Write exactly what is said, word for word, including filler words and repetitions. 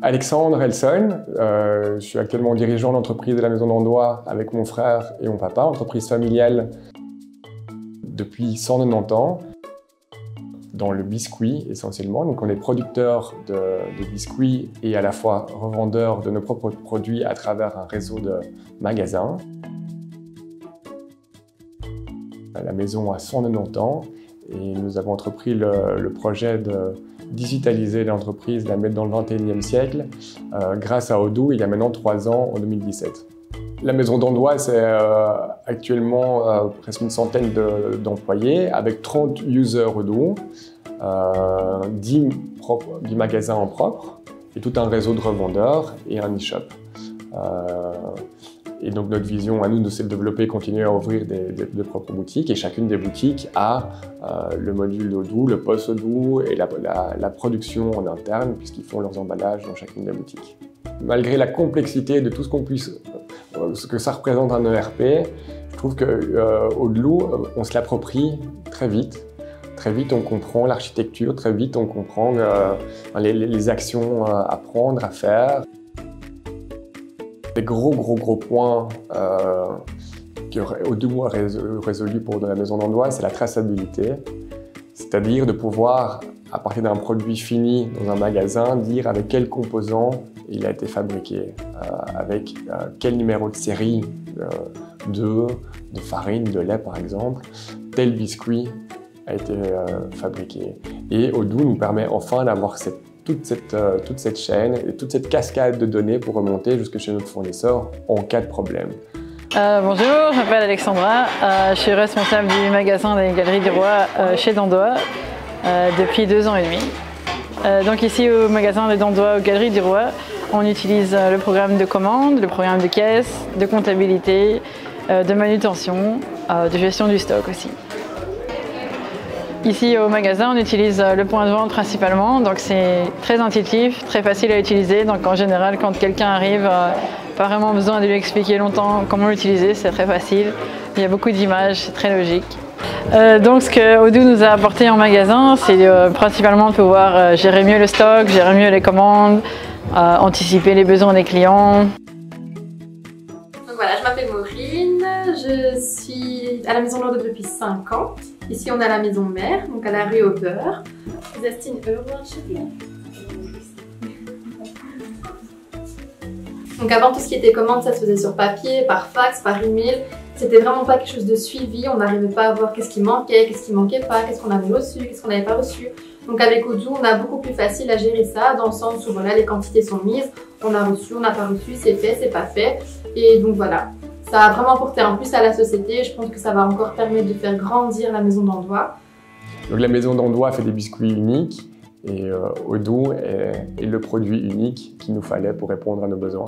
Alexandre Elson, euh, je suis actuellement dirigeant de l'entreprise de la Maison Dandoy avec mon frère et mon papa, entreprise familiale depuis cent quatre-vingt-dix ans, dans le biscuit essentiellement. Donc on est producteur de, de biscuits et à la fois revendeur de nos propres produits à travers un réseau de magasins. La maison a cent quatre-vingt-dix ans et nous avons entrepris le, le projet de digitaliser l'entreprise, la mettre dans le vingt et unième siècle euh, grâce à Odoo il y a maintenant trois ans, en deux mille dix-sept. La Maison Dandoy, c'est euh, actuellement euh, presque une centaine d'employés de, avec trente users Odoo, euh, dix, propres, dix magasins en propre et tout un réseau de revendeurs et un e-shop. Euh, Et donc notre vision à nous, c'est de développer, continuer à ouvrir des, des, des propres boutiques. Et chacune des boutiques a euh, le module Odoo, le poste Odoo et la, la, la production en interne puisqu'ils font leurs emballages dans chacune des boutiques. Malgré la complexité de tout ce qu'on puisse, euh, ce que ça représente un E R P, je trouve que euh, Odoo, on se l'approprie très vite. Très vite, on comprend l'architecture. Très vite, on comprend euh, les, les actions à prendre, à faire. Des gros gros gros points euh, qu'Odoo a résolu pour la Maison Dandoy, c'est la traçabilité, c'est-à-dire de pouvoir, à partir d'un produit fini dans un magasin, dire avec quel composant il a été fabriqué, euh, avec euh, quel numéro de série euh, d'œufs, de farine, de lait par exemple, tel biscuit a été euh, fabriqué. Et Odoo nous permet enfin d'avoir cette Toute cette, euh, toute cette chaîne et toute cette cascade de données pour remonter jusque chez notre fournisseur en cas de problème. Euh, bonjour, je m'appelle Alexandra, euh, je suis responsable du magasin des Galeries du Roi euh, chez Dandoy euh, depuis deux ans et demi. Euh, donc ici au magasin de Dandoy aux Galeries du Roi, on utilise euh, le programme de commande, le programme de caisse, de comptabilité, euh, de manutention, euh, de gestion du stock aussi. Ici au magasin, on utilise le point de vente principalement, donc c'est très intuitif, très facile à utiliser. Donc en général, quand quelqu'un arrive, euh, pas vraiment besoin de lui expliquer longtemps comment l'utiliser, c'est très facile. Il y a beaucoup d'images, c'est très logique. Euh, donc ce que Odoo nous a apporté en magasin, c'est euh, principalement de pouvoir euh, gérer mieux le stock, gérer mieux les commandes, euh, anticiper les besoins des clients. Donc voilà, je m'appelle Maureen, je suis à la Maison Dandoy depuis cinq ans. Ici, on a la maison mère, donc à la rue au beurre. Justine, donc avant, tout ce qui était commande, ça se faisait sur papier, par fax, par email. C'était vraiment pas quelque chose de suivi. On n'arrivait pas à voir qu'est-ce qui manquait, qu'est-ce qui manquait pas, qu'est-ce qu'on avait reçu, qu'est-ce qu'on n'avait pas reçu. Donc avec Odoo, on a beaucoup plus facile à gérer ça, dans le sens où voilà, les quantités sont mises, on a reçu, on n'a pas reçu, c'est fait, c'est pas fait. Et donc voilà. Ça a vraiment apporté un plus à la société. Je pense que ça va encore permettre de faire grandir la Maison Dandoy. Donc la Maison Dandoy fait des biscuits uniques et euh, Odoo est, est le produit unique qu'il nous fallait pour répondre à nos besoins.